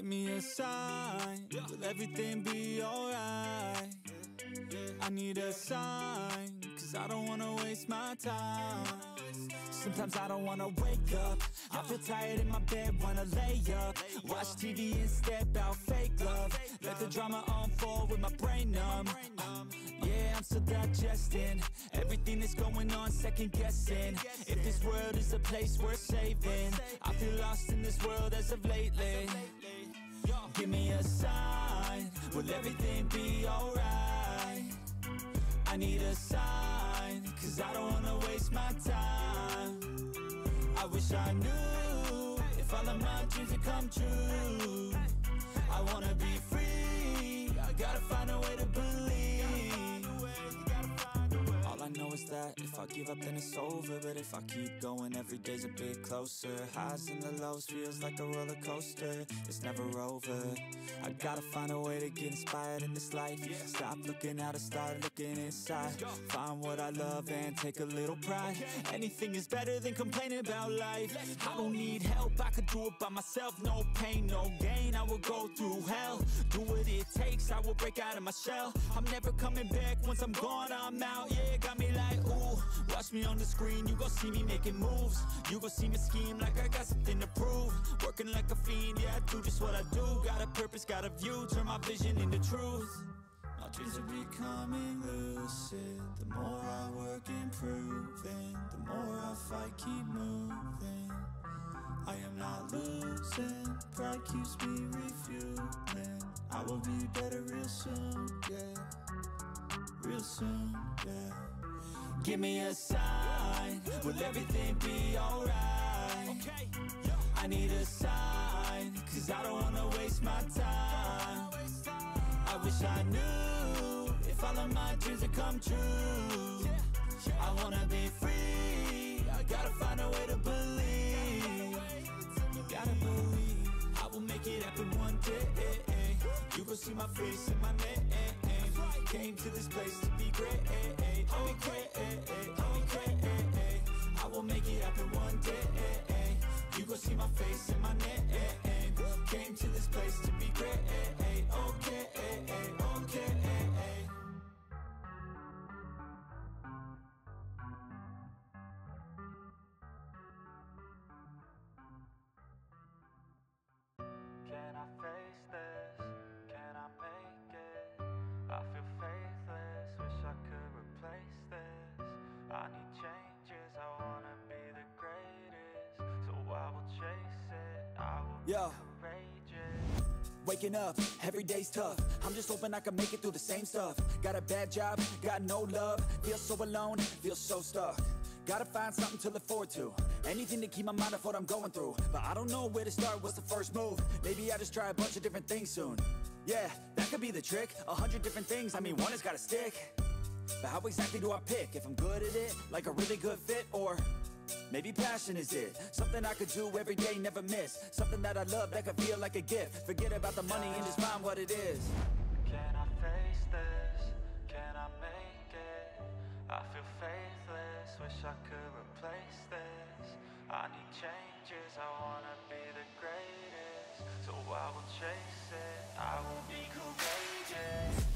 Give me a sign, will everything be alright? I need a sign, cause I don't wanna waste my time. Sometimes I don't wanna wake up, I feel tired in my bed, wanna lay up. Watch TV and step out, fake love. Let the drama unfold with my brain numb. Yeah, I'm still digesting everything that's going on, second guessing if this world is a place worth saving. I feel lost in this world as of lately. Give me a sign, will everything be alright? I need a sign, cause I don't wanna waste my time. I wish I knew if all of my dreams would come true. I wanna be free, I gotta find a way to believe. All I know is that if I give up then it's over, but if I keep going every day's a bit closer. Highs and the lows feels like a roller coaster, it's never over. I gotta find a way to get inspired in this life. Stop looking out and start looking inside. Find what I love and take a little pride. Anything is better than complaining about life. I don't need help, I could do it by myself. No pain, no gain, I will go through hell. Do what it takes, I will break out of my shell. I'm never coming back, once I'm gone, I'm out. Yeah, got me like, ooh, watch me on the screen. You gon' see me making moves. You gon' see me scheme like I got something to prove. Working like a fiend, yeah, I do just what I do. Got a purpose, got a view, turn my vision into truth. My dreams are becoming lucid. The more I work improving, the more I fight keep moving. I am not losing, pride keeps me refueling. I will be better real soon, yeah. Real soon, yeah. Give me a sign, will everything be alright? I need a sign, cause I don't wanna waste my time. I wish I knew if all of my dreams would come true. I wanna be free, I gotta find a way to believe. Gotta believe, I will make it happen one day. You gon' see my face and my name. Came to this place to be great. I'll be great, I'll be great. I will make it happen one day. You gon' see my face and my name. Came to this place to be great. Okay, okay. Can I face this? Can I make it? I feel faithless, wish I could replace this. I need changes, I wanna be the greatest. I will chase it, I will be courageous. Waking up, every day's tough. I'm just hoping I can make it through the same stuff. Got a bad job, got no love. Feel so alone, feel so stuck. Gotta find something to look forward to. Anything to keep my mind off what I'm going through. But I don't know where to start, what's the first move? Maybe I'll just try a bunch of different things soon. Yeah, that could be the trick. 100 different things, I mean one has gotta stick. But how exactly do I pick? If I'm good at it, like a really good fit, or maybe passion is it, something I could do every day, never miss. Something that I love that could feel like a gift. Forget about the money and just find what it is. Can I face this? Can I make it? I feel faithless, wish I could replace this. I need changes, I wanna be the greatest. So I will chase it, I will be courageous.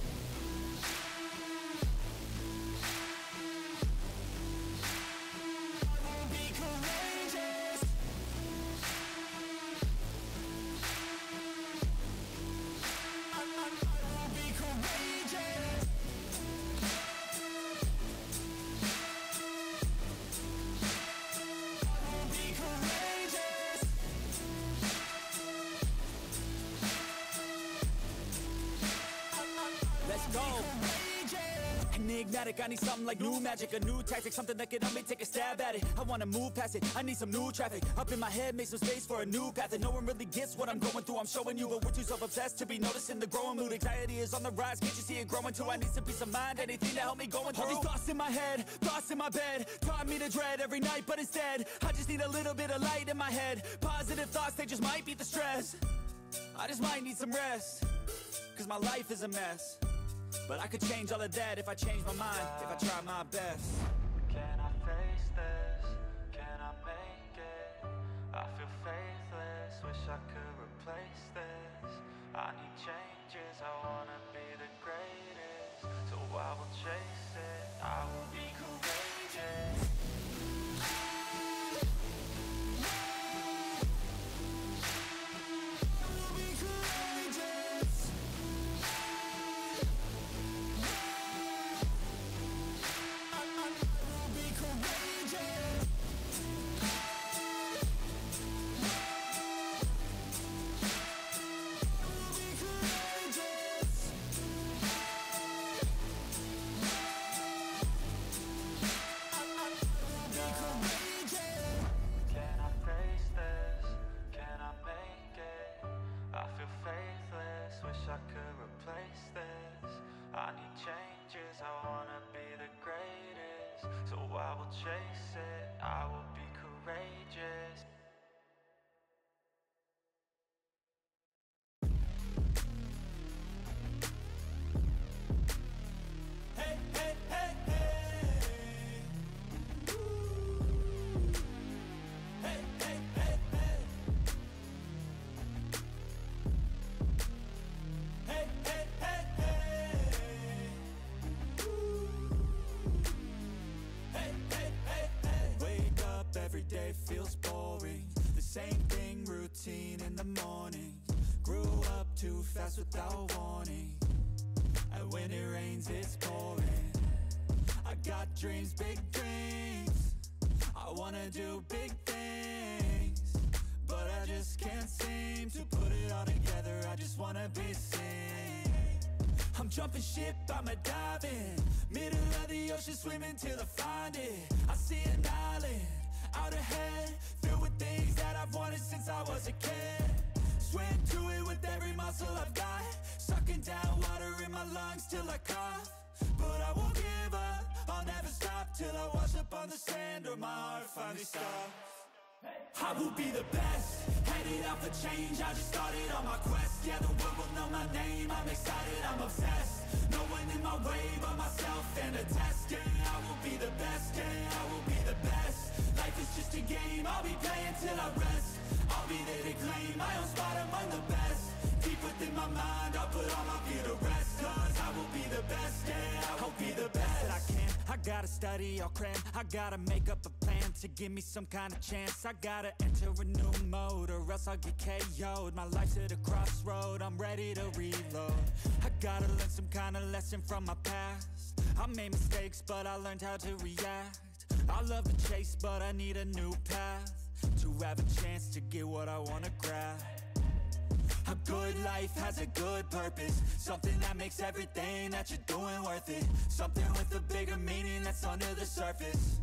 Enigmatic, I need something like new magic, a new tactic, something that can help me take a stab at it. I wanna move past it, I need some new traffic. Up in my head, make some space for a new path. And no one really gets what I'm going through, I'm showing you. But we're too self-obsessed to be noticing the growing mood. Anxiety is on the rise, can't you see it growing too? I need some peace of mind, anything to help me going through. All these thoughts in my head, thoughts in my bed, taught me to dread every night, but instead I just need a little bit of light in my head. Positive thoughts, they just might beat the stress. I just might need some rest, cause my life is a mess. But I could change all of that if I change my mind, if I try my best. Can I face this? Can I make it? I feel faithless, wish I could replace this. I need changes, I wanna be the greatest, so I will chase it, I will be courageous. Faithless, wish I could replace this. I need changes, I wanna be the greatest, so I will chase it, I will be courageous. Feels boring, the same thing, routine in the morning. Grew up too fast without warning, and when it rains it's pouring. I got dreams, big dreams, I wanna do big things, but I just can't seem to put it all together. I just wanna be seen. I'm jumping ship, I'm a diving, middle of the ocean, swimming till I find it. I see an island out ahead, filled with things that I've wanted since I was a kid. Swim to it with every muscle I've got, sucking down water in my lungs till I cough. But I won't give up, I'll never stop till I wash up on the sand or my heart finally stops. I will be the best, headed out for change. I just started on my quest, yeah, the world will know my name. I'm excited, I'm obsessed, no one in my way but myself and a test. Yeah, I will be the best, yeah, I will be the best. Life is just a game, I'll be playing till I rest. I'll be there to claim my own spot among the best. Deep within my mind, I'll put all my fear to rest. Cause I will be the best, yeah, I will be the best that I can. I gotta study, I'll cram, I gotta make up a plan to give me some kind of chance. I gotta enter a new mode or else I'll get KO'd. My life's at a crossroad, I'm ready to reload. I gotta learn some kind of lesson from my past. I made mistakes, but I learned how to react. I love the chase, but I need a new path to have a chance to get what I wanna grab. A good life has a good purpose, something that makes everything that you're doing worth it. Something with a bigger meaning that's under the surface,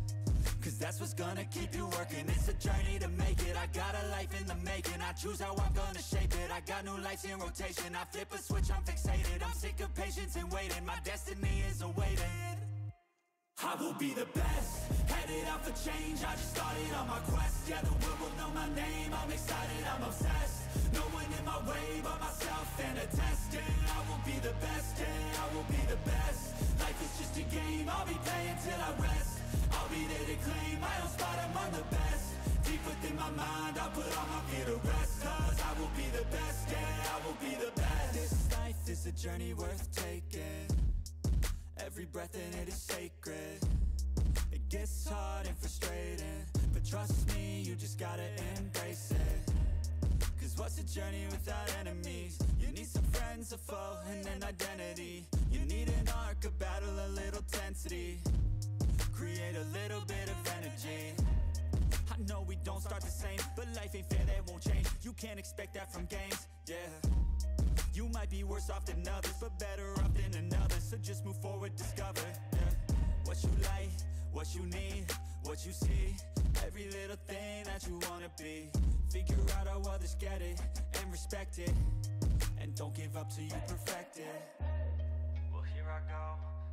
cause that's what's gonna keep you working. It's a journey to make it, I got a life in the making. I choose how I'm gonna shape it, I got new lights in rotation. I flip a switch, I'm fixated, I'm sick of patience and waiting. My destiny is awaiting. I will be the best, headed out for change. I just started on my quest, yeah, the world will know my name. I'm excited, I'm obsessed, no one in my way but myself and a test. Yeah, I will be the best, yeah, I will be the best. Life is just a game, I'll be playing till I rest. I'll be there to claim my own spot among the best. Deep within my mind, I'll put all my fear to rest. Cause I will be the best, yeah, I will be the best. This life is a journey worth taking, every breath in it is sacred. It gets hard and frustrating, but trust me, you just gotta embrace it. Cause what's a journey without enemies? You need some friends, a foe, and an identity. You need an arc, a battle, a little tensity. Create a little bit of energy. I know we don't start the same, but life ain't fair, that won't change. You can't expect that from games, yeah. You might be worse off than others, but better off than another. So just move forward, discover, yeah, what you like, what you need, what you see. Every little thing that you wanna be. Figure out how others get it, and respect it, and don't give up till you perfect it. Well, here I go,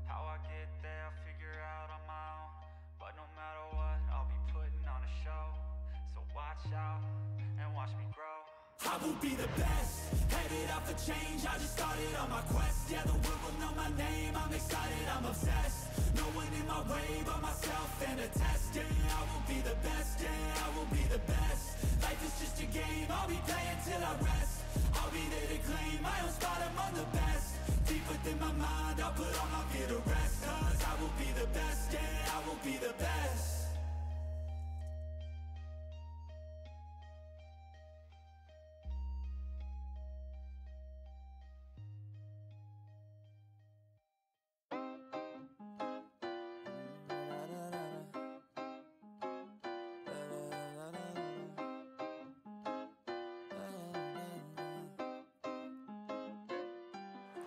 how I get there, I'll figure out on my own. But no matter what, I'll be putting on a show, so watch out, and watch me grow. I will be the best, headed out for change. I just started on my quest, yeah, the world will know my name. I'm excited, I'm obsessed, no one in my way but myself and a test. Yeah, I will be the best, yeah, I will be the best. Life is just a game, I'll be playing till I rest. I'll be there to claim my own spot among the best. Deep within my mind, I'll put all my fear to rest. Cause I will be the best, yeah, I will be the best.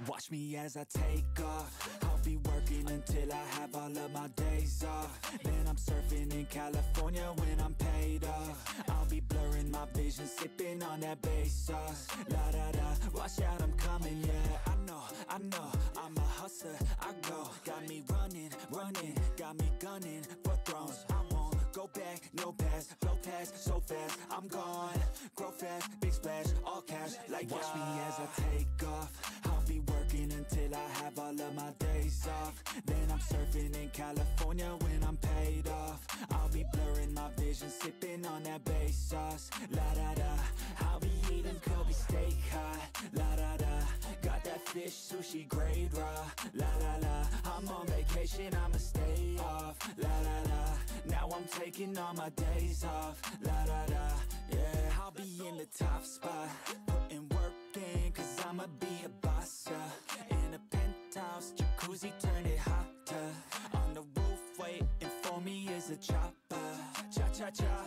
Watch me as I take off. I'll be working until I have all of my days off. Then I'm surfing in California when I'm paid off. I'll be blurring my vision, sipping on that bass sauce. La da da, watch out, I'm coming, yeah. I know, I'm a hustler, I go. Got me running, running, got me gunning for thrones. I won't go back, no pass, blow past so fast. I'm gone, grow fast, big splash, all cash. Like watch me as I take off. I'll be working until I have all of my days off. Then I'm surfing in California when I'm paid off. I'll be blurring my vision, sipping on that bass sauce. La da da, I'll be eating Kobe steak high. La da da, got that fish sushi grade raw. La la la, I'm on vacation, I'ma stay off. La la la, now I'm taking all my days off. La da da, yeah, I'll be in the top spot, putting work in, cause I'ma be a boss, yeah. In a penthouse, jacuzzi, turn it hotter. On the roof, waiting for me is a chopper. Cha-cha-cha,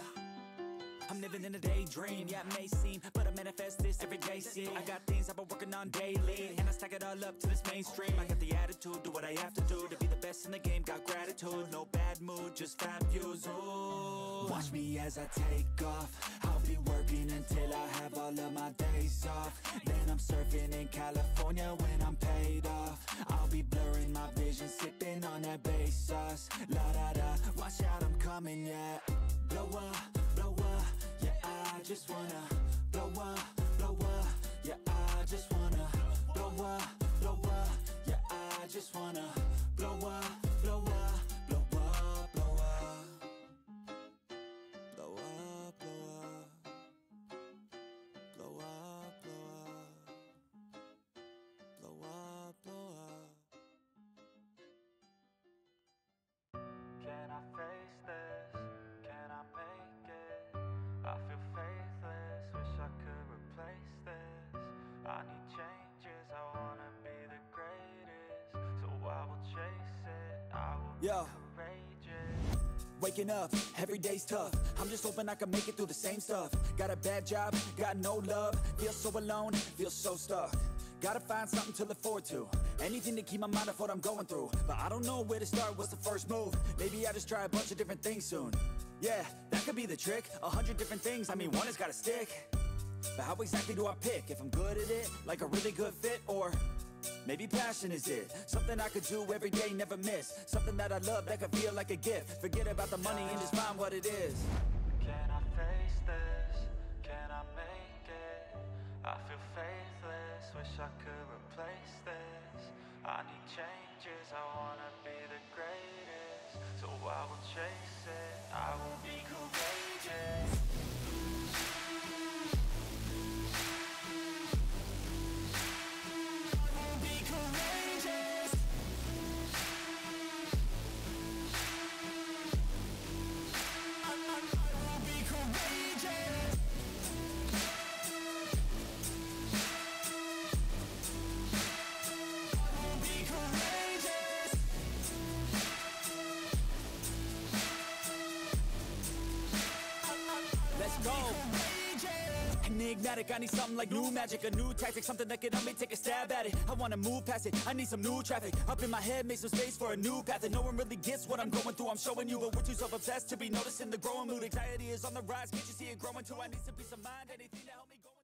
I'm living in a daydream, yeah, it may seem, but I manifest this every day, see. I got things I've been working on daily, and I stack it all up to this mainstream. I got the attitude, do what I have to do, to be the best in the game, got gratitude. No bad mood, just fab views, ooh. Watch me as I take off. I'll be working until I have all of my days off. Then I'm surfing in California when I'm paid off. I'll be blurring my vision, sipping on that bass sauce. La-da-da, watch out, I'm coming, yeah. Blow up, blow up, yeah, I just wanna blow up, blow up, yeah, I just wanna blow up, blow up, yeah, I just wanna blow up, blow up, blow up, blow up, blow up, blow up, blow up, blow up, blow up. Can I face this? Can I make it? I feel faithless, wish I could replace this. I need changes, I wanna be the greatest. So I will chase it, I will be courageous. Waking up, every day's tough. I'm just hoping I can make it through the same stuff. Got a bad job, got no love. Feel so alone, feel so stuck. Gotta find something to look forward to, anything to keep my mind off what I'm going through. But I don't know where to start, what's the first move? Maybe I'll just try a bunch of different things soon. Yeah, that could be the trick, 100 different things, I mean one has gotta stick. But how exactly do I pick? If I'm good at it, like a really good fit, or maybe passion is it, something I could do every day, never miss. Something that I love, that could feel like a gift. Forget about the money and just find what it is. Can I face this? Can I make it? I feel faithless, wish I could replace this. I need changes, I wanna be the greatest. So I will chase it, I will be courageous. Enigmatic, I need something like new magic, a new tactic, something that could help me take a stab at it. I wanna move past it, I need some new traffic. Up in my head, make some space for a new path. And no one really gets what I'm going through, I'm showing you. But we're too self-obsessed to be noticing the growing mood. Anxiety is on the rise, can't you see it growing too? I need some peace of mind, anything to help me go.